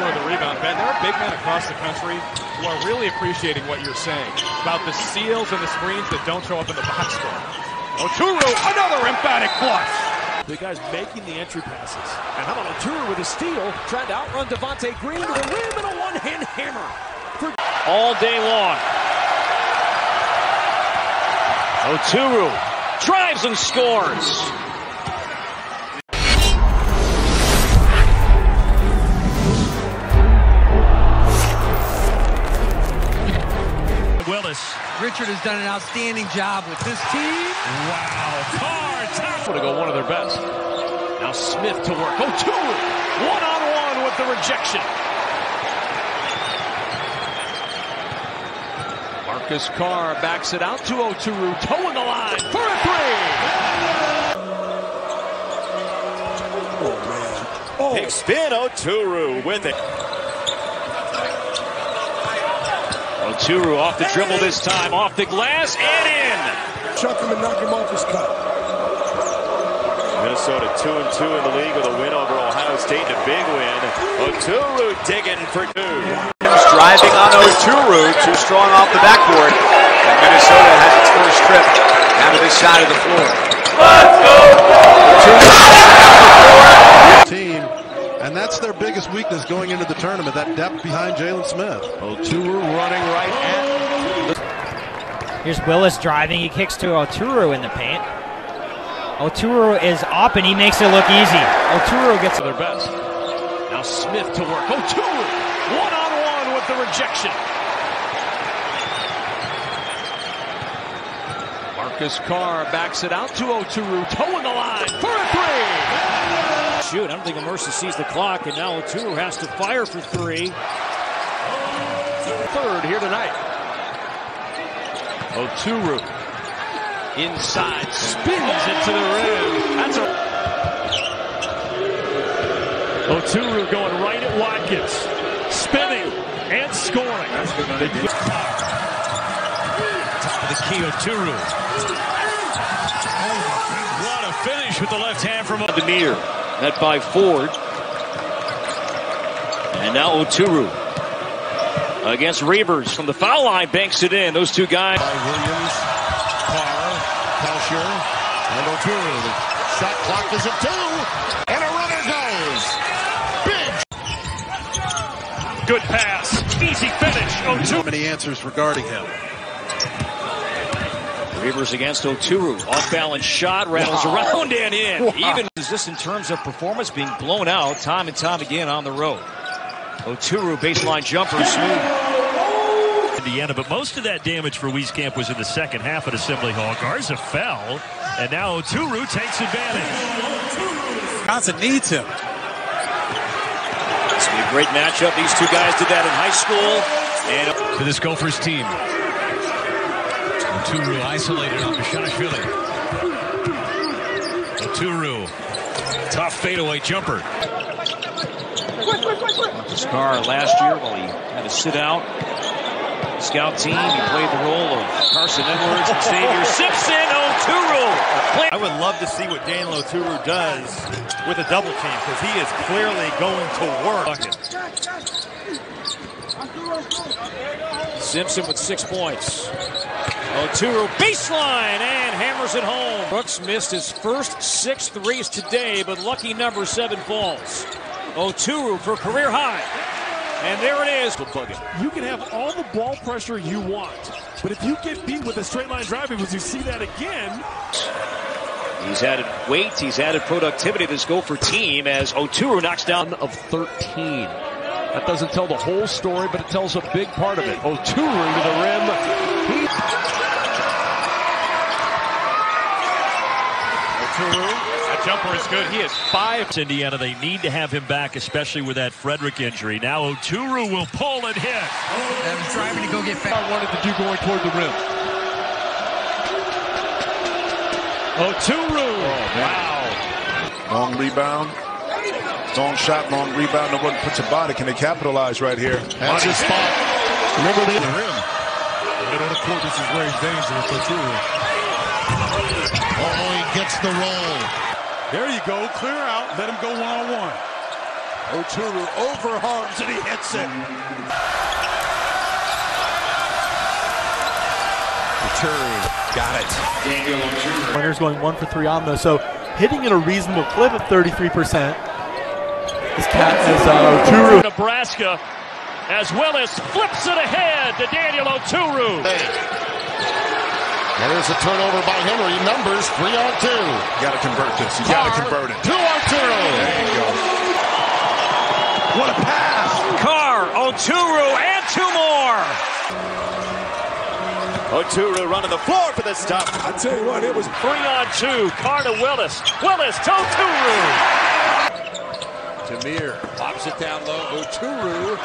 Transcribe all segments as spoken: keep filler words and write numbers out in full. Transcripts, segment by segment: Oturu the rebound. Ben, there are big men across the country who are really appreciating what you're saying about the steals and the screens that don't show up in the box score. Oturu, another emphatic flush. The guy's making the entry passes. And how about Oturu with a steal, trying to outrun Devontae Green to the rim and a one-hand hammer. For all day long. Oturu drives and scores. Richard has done an outstanding job with this team. Wow. Carr, top. To go one of their best. Now Smith to work. Oturu, one-on-one with the rejection. Marcus Carr backs it out to Oturu, toe in the line for a three. Oh, man. Oh. Big spin, Oturu with it. Oturu off the dribble this time, off the glass, and in! Chuck him and knock him off his cup. Minnesota two and two in the league with a win over Ohio State and a big win. Oturu digging for two. Driving on Oturu, too strong off the backboard. And Minnesota has its first trip down to this side of the floor. Let's go! Team. And that's their biggest weakness going into the tournament, that depth behind Jalen Smith. Oturu running right at. Here's Willis driving. He kicks to Oturu in the paint. Oturu is up, and he makes it look easy. Oturu gets their best. Now Smith to work. Oturu, one-on-one with the rejection. Marcus Carr backs it out to Oturu. Toe in the line for a three. Shoot, I don't think Mercy sees the clock, and now Oturu has to fire for three. Third here tonight. Oturu inside, spins it to the rim. That's a... Oturu going right at Watkins. Spinning and scoring. That's good. Top of the key, Oturu. What a finish with the left hand from Demir. That by Ford. And now Oturu against Reavers from the foul line, banks it in. Those two guys. By Williams, Carr, Kalischer, and Oturu. The shot clock is at two, and a runner goes. Big. Good pass. Easy finish. Oturu. Many answers regarding him. Reavers against Oturu. Off-balance shot, rattles wow. around and in. Wow. Even is this in terms of performance being blown out time and time again on the road. Oturu baseline jumper, smooth. Indiana, but most of that damage for Wieskamp was in the second half at Assembly Hall. Garza fell, and now Oturu takes advantage. Garza needs him. It's a great matchup. These two guys did that in high school. And to this Gophers team. Oturu isolated on Mishashvili. Oturu, tough fadeaway jumper. Scar last year, well, he had to sit out. Scout team, he played the role of Carson Edwards and Xavier Simpson. Oturu! I would love to see what Daniel Oturu does with a double team, because he is clearly going to work. Simpson with six points. Oturu baseline and hammers it home. Brooks missed his first six threes today, but lucky number seven falls. Oturu for career high. And there it is. You can have all the ball pressure you want, but if you get beat with a straight line drive, because you see that again. He's added weight, he's added productivity to this Gopher team as Oturu knocks down of thirteen. That doesn't tell the whole story, but it tells a big part of it. Oturu to the rim. He That jumper is good. He is five. Indiana, they need to have him back, especially with that Frederick injury. Now Oturu will pull and hit. I'm driving to go get back. I wanted to do going toward the rim. Oturu. Oh, wow. Long rebound. Long shot, long rebound. No one puts a body. Can they capitalize right here? That's his spot. Remember the rim. The middle of the court, this is very dangerous. Oturu. Oh, he gets the roll. There you go. Clear out. Let him go one-on-one. Oturu overhungs and he hits it. Oturu got it. Daniel Oturu. Runner's going one for three on though, so hitting at a reasonable clip of thirty-three percent. This cat is uh, Oturu. Nebraska, as Willis flips it ahead to Daniel Oturu. And there's a turnover by Henry. Numbers three on two. You got to convert this. You got to convert it. Two Oturu. There you go. What a pass! Carr, Oturu, and two more. Oturu running the floor for this stop. I tell you what, it was three on two. Carr to Willis. Willis to Oturu. Tamir pops it down low. Oturu.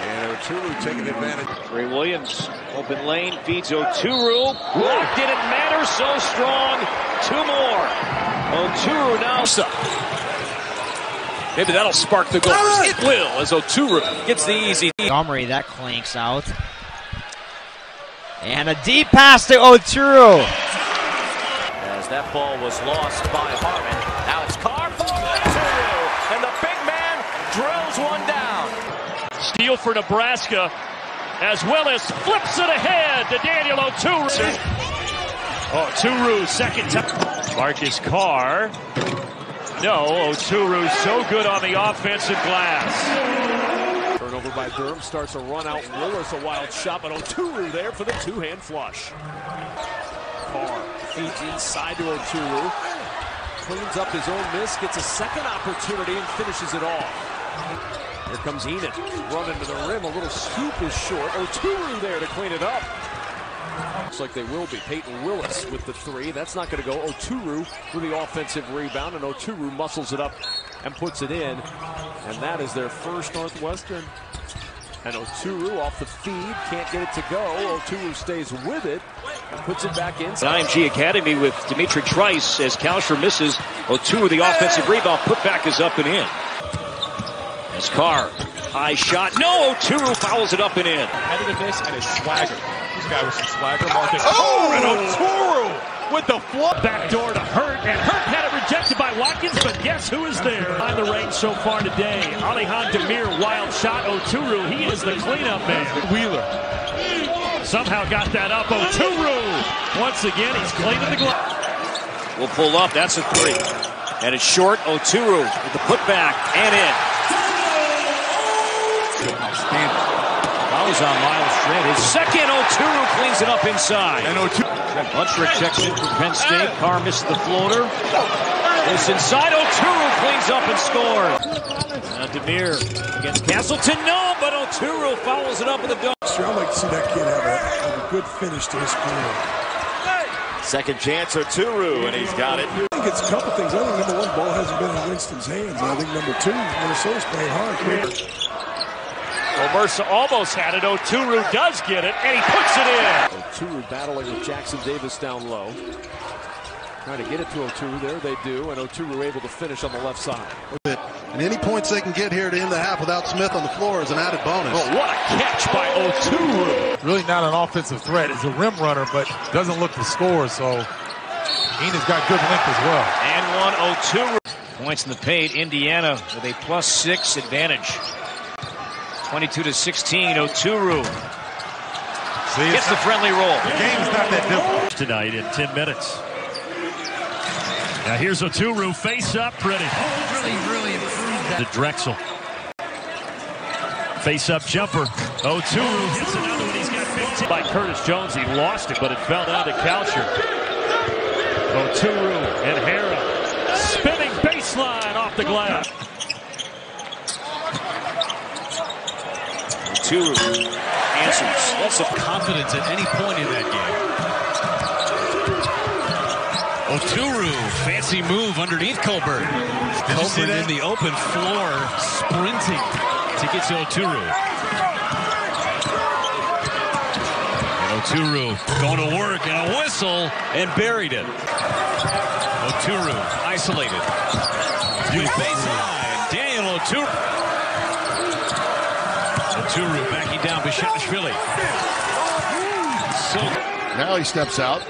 And Oturu taking advantage. Ray Williams, open lane, feeds Oturu. Block didn't matter, so strong. Two more. Oturu now. Maybe that'll spark the goal. It will as Oturu gets the easy. Montgomery, that clanks out. And a deep pass to Oturu. As that ball was lost by Harmon. Now it's Carr. And the big man drills one down. Steal for Nebraska as Willis flips it ahead to Daniel Oturu. Oh, Oturu second time. Marcus Carr. No, Oturu so good on the offensive glass. Turnover by Durham starts a run out. Willis a wild shot, but Oturu there for the two-hand flush. Carr feeds inside to Oturu. Cleans up his own miss, gets a second opportunity, and finishes it off. Here comes Enid. Run into the rim, a little scoop is short. Oturu there to clean it up. Looks like they will be. Peyton Willis with the three. That's not going to go. Oturu with the offensive rebound, and Oturu muscles it up and puts it in. And that is their first Northwestern. And Oturu off the feed, can't get it to go. Oturu stays with it and puts it back in. I M G Academy with Dimitri Trice as Kalischer misses. Oturu, the offensive rebound, put back is up and in. As Carr, high shot. No, Oturu fouls it up and in. Competitiveness and his swagger. This guy with some swagger. Marcus Carr and Oturu with the flop. Backdoor to Hurt, and Hurt had it rejected by Watkins, but guess who is there? On the range so far today, Alihan Demir, wild shot. Oturu, he is the cleanup man. Wheeler somehow got that up. Oturu, once again, he's cleaning the glass. Will pull up, that's a three. And it's short. Oturu with the putback, and in. Outstanding. Fouls on Miles Strait. His second, Oturu cleans it up inside. And Oturu. Buttrick checks in for Penn State. Carr missed the floater. It's inside. Oturu cleans up and scores. Now Demir against Castleton. No, but Oturu fouls it up in the dunk. Sure, I'd like to see that kid have a, have a good finish to his career. Second chance, Oturu, and he's got it. I think it's a couple things. I think number one, ball hasn't been in Winston's hands. I think number two, Minnesota's playing hard. Well, Mercer almost had it. Oturu does get it, and he puts it in. Oturu battling with Jackson Davis down low. Trying to get it to Oturu. There they do, and Oturu able to finish on the left side. And any points they can get here to end the half without Smith on the floor is an added bonus. Oh, what a catch by Oturu. Really not an offensive threat. He's a rim runner, but doesn't look to score, so Enid's got good length as well. And one, Oturu. Points in the paint. Indiana with a plus six advantage. twenty-two to sixteen, Oturu See, gets the friendly roll. The game's not that difficult. Tonight in ten minutes. Now here's Oturu, face up, pretty. Really, really improved that. To Drexel. Face up jumper. Oturu hits another one. He's got fifteen. By Curtis Jones, he lost it, but it fell down to Kalischer. Oturu and Hara spinning baseline off the glass. Oturu answers. That's of confidence at any point in that game. Oturu, fancy move underneath Colbert. Colbert in the open floor, sprinting to get to Oturu. And Oturu going to work and a whistle and buried it. Oturu isolated. With baseline, Daniel Oturu. Oturu backing down Bashashvili. So now he steps out.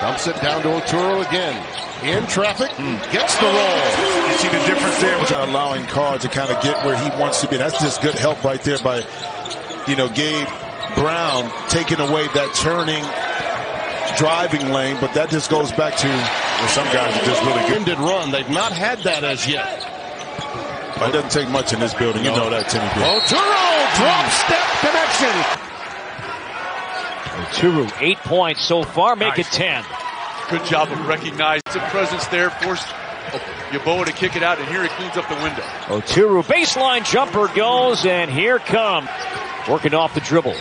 Dumps it down to Oturu again. In traffic, gets the roll. You see the difference there with allowing Carr to kind of get where he wants to be. That's just good help right there by, you know, Gabe Brown taking away that turning, driving lane. But that just goes back to, well, some guys are just really good. Ended run. They've not had that as yet. But it doesn't take much in this building. You no. know that, Timmy. Oturu, drop step connection. Oturu, eight points so far, make nice. It ten. Good job of recognizing the presence there, forced Yaboa to kick it out, and here he cleans up the window. Oturu, baseline jumper goes, and here comes. Working off the dribble.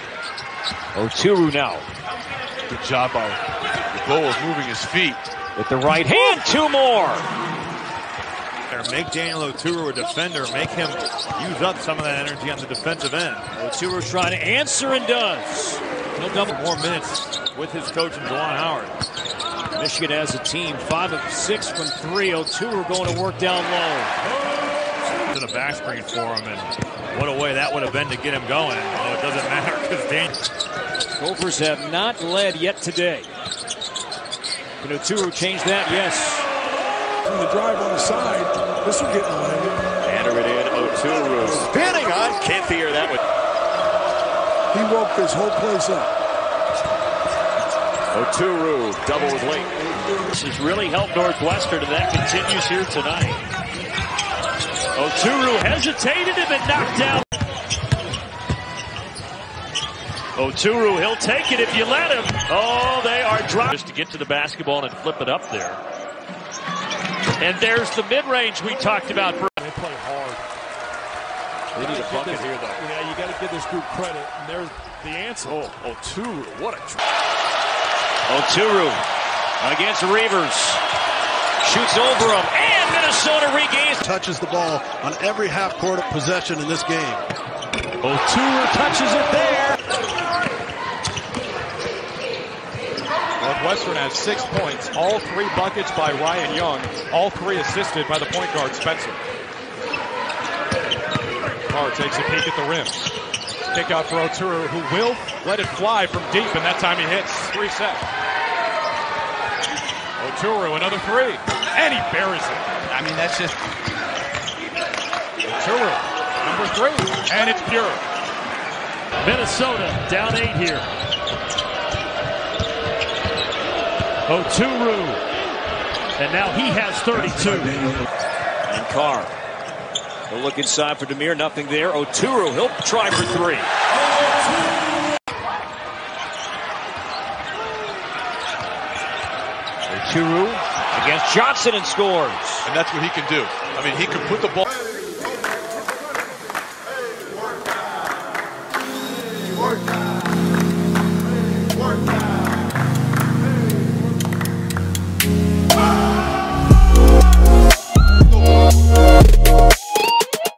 Oturu now. Good job by Yaboa moving his feet. With the right hand, two more. Make Daniel Oturu a defender. Make him use up some of that energy on the defensive end. Oturu's trying to answer and does. He'll double more minutes with his coach and Juwan Howard. Michigan as a team, five of six from three. Oturu going to work down low. To the back screen for him, and what a way that would have been to get him going. Oh, it doesn't matter because Daniel. Gophers have not led yet today. Can Oturu change that? Yes. From the drive on the side, this will get in the way. Enter it in, Oturu. Spinning on Kinthier, that would. He woke this whole place up. Oturu, double with late. This has really helped Northwestern, and that continues here tonight. Oturu hesitated and been knocked down. Oturu, he'll take it if you let him. Oh, they are dropped. Just to get to the basketball and flip it up there. And there's the mid-range we talked about. They play hard. They need a bucket this, here, though. Yeah, you got to give this group credit. And there's the answer. Oh, Oturu, what a try. Oturu against Reavers. Shoots over him, and Minnesota regains. Touches the ball on every half-court possession in this game. Oturu touches it there. Northwestern has six points, all three buckets by Ryan Young, all three assisted by the point guard, Spencer. Carr takes a peek at the rim. Kick out for Oturu, who will let it fly from deep, and that time he hits. Three set. Oturu, another three, and he buries it. I mean, that's just... Oturu, number three, and it's pure. Minnesota down eight here. Oturu, and now he has thirty-two. And Carr, a look inside for Demir, nothing there. Oturu, he'll try for three. Oturu against Johnson and scores. And that's what he can do. I mean, he can put the ball...